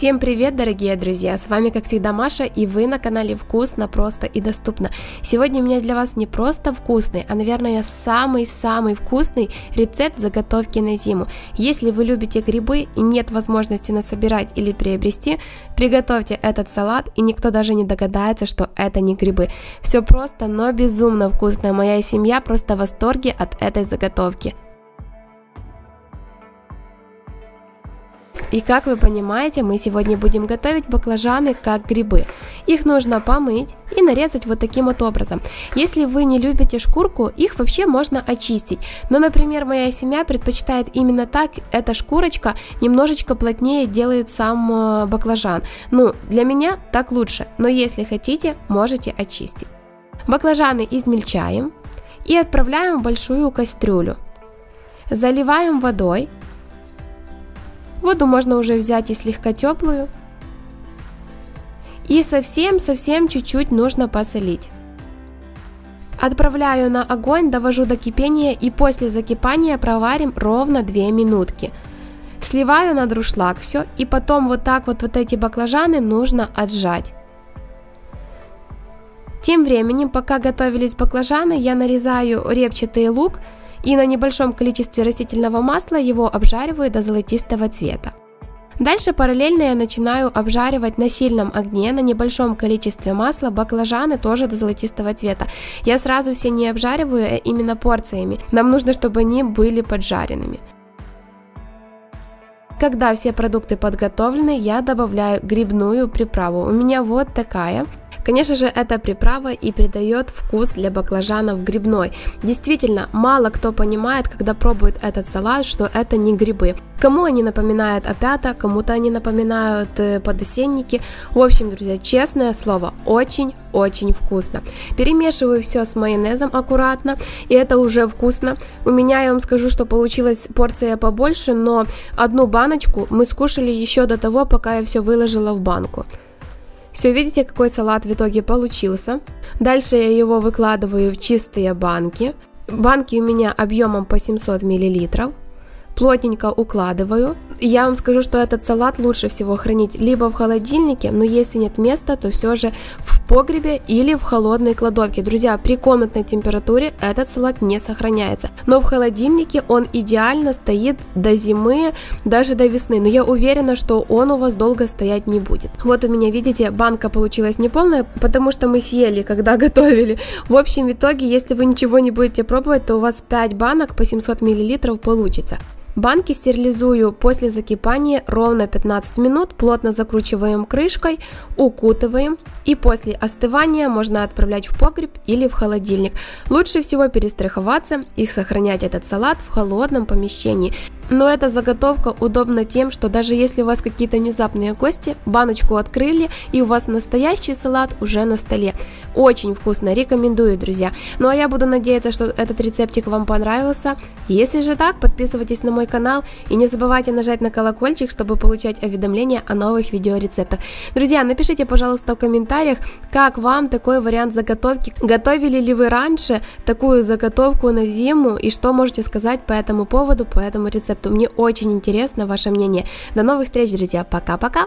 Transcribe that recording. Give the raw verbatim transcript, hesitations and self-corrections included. Всем привет, дорогие друзья! С вами, как всегда, Маша, и вы на канале Вкусно, Просто и Доступно. Сегодня у меня для вас не просто вкусный, а, наверное, самый-самый вкусный рецепт заготовки на зиму. Если вы любите грибы и нет возможности насобирать или приобрести, приготовьте этот салат, и никто даже не догадается, что это не грибы. Все просто, но безумно вкусно. Моя семья просто в восторге от этой заготовки. И как вы понимаете, мы сегодня будем готовить баклажаны как грибы. Их нужно помыть и нарезать вот таким вот образом. Если вы не любите шкурку, их вообще можно очистить. Но, например, моя семья предпочитает именно так. Эта шкурочка немножечко плотнее делает сам баклажан. Ну, для меня так лучше, но если хотите, можете очистить. Баклажаны измельчаем и отправляем в большую кастрюлю. Заливаем водой. Воду можно уже взять и слегка теплую. И совсем-совсем чуть-чуть нужно посолить. Отправляю на огонь, довожу до кипения и после закипания проварим ровно две минутки. Сливаю на друшлаг все и потом вот так вот вот эти баклажаны нужно отжать. Тем временем, пока готовились баклажаны, я нарезаю репчатый лук. И на небольшом количестве растительного масла его обжариваю до золотистого цвета. Дальше параллельно я начинаю обжаривать на сильном огне, на небольшом количестве масла, баклажаны тоже до золотистого цвета. Я сразу все не обжариваю, а именно порциями. Нам нужно, чтобы они были поджаренными. Когда все продукты подготовлены, я добавляю грибную приправу. У меня вот такая. Конечно же, эта приправа и придает вкус для баклажанов грибной. Действительно, мало кто понимает, когда пробует этот салат, что это не грибы. Кому они напоминают опята, кому-то они напоминают подосенники. В общем, друзья, честное слово, очень-очень вкусно. Перемешиваю все с майонезом аккуратно, и это уже вкусно. У меня, я вам скажу, что получилась порция побольше, но одну баночку мы скушали еще до того, пока я все выложила в банку. Все, видите, какой салат в итоге получился. Дальше я его выкладываю в чистые банки. Банки у меня объемом по семьсот миллилитров. Плотненько укладываю. Я вам скажу, что этот салат лучше всего хранить либо в холодильнике, но если нет места, то все же в погребе или в холодной кладовке. Друзья, при комнатной температуре этот салат не сохраняется, но в холодильнике он идеально стоит до зимы, даже до весны. Но я уверена, что он у вас долго стоять не будет. Вот у меня, видите, банка получилась неполная, потому что мы съели, когда готовили. В общем, в итоге, если вы ничего не будете пробовать, то у вас пять банок по семьсот миллилитров получится. Банки стерилизую после закипания ровно пятнадцать минут, плотно закручиваем крышкой, укутываем, и после остывания можно отправлять в погреб или в холодильник. Лучше всего перестраховаться и сохранять этот салат в холодном помещении. Но эта заготовка удобна тем, что даже если у вас какие-то внезапные гости, баночку открыли, и у вас настоящий салат уже на столе. Очень вкусно, рекомендую, друзья. Ну а я буду надеяться, что этот рецептик вам понравился. Если же так, подписывайтесь на мой канал и не забывайте нажать на колокольчик, чтобы получать уведомления о новых видеорецептах. Друзья, напишите, пожалуйста, в комментариях, как вам такой вариант заготовки. Готовили ли вы раньше такую заготовку на зиму и что можете сказать по этому поводу, по этому рецепту? Мне очень интересно ваше мнение. До новых встреч, друзья. Пока-пока.